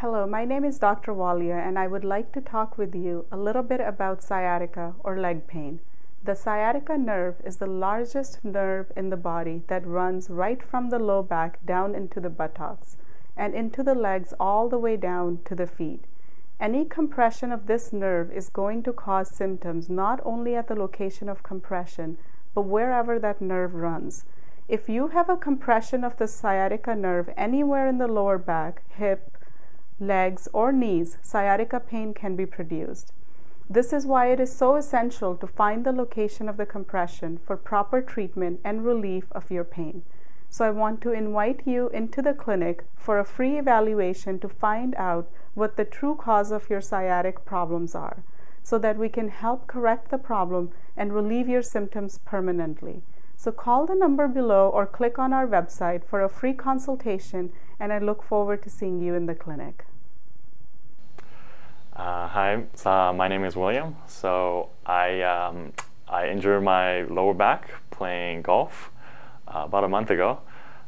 Hello, my name is Dr. Walia, and I would like to talk with you a little bit about sciatica or leg pain. The sciatica nerve is the largest nerve in the body that runs right from the low back down into the buttocks and into the legs all the way down to the feet. Any compression of this nerve is going to cause symptoms not only at the location of compression, but wherever that nerve runs. If you have a compression of the sciatica nerve anywhere in the lower back, hip, legs, or knees, sciatica pain can be produced. This is why it is so essential to find the location of the compression for proper treatment and relief of your pain. So I want to invite you into the clinic for a free evaluation to find out what the true cause of your sciatic problems are, so that we can help correct the problem and relieve your symptoms permanently. So call the number below or click on our website for a free consultation, and I look forward to seeing you in the clinic. Hi, my name is William. So I injured my lower back playing golf about a month ago.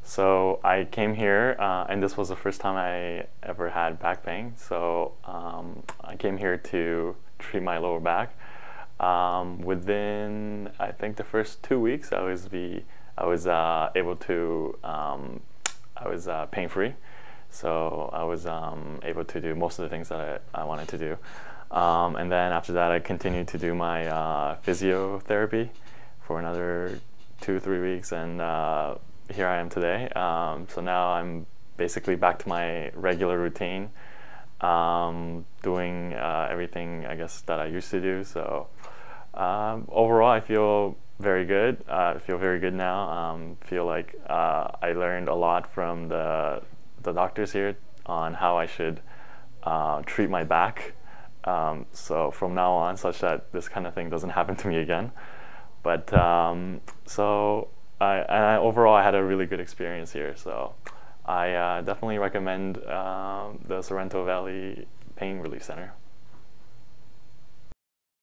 So I came here, and this was the first time I ever had back pain. So I came here to treat my lower back. Within, I think, the first 2 weeks, I was pain free. So I was able to do most of the things that I wanted to do. And then after that, I continued to do my physiotherapy for another 2-3 weeks. And here I am today. So now I'm basically back to my regular routine, doing everything, I guess, that I used to do. So overall, I feel very good. I feel very good now. Feel like I learned a lot from the doctors here on how I should treat my back, so from now on, such that this kind of thing doesn't happen to me again. But overall, I had a really good experience here, so I definitely recommend the Sorrento Valley Pain Relief Center.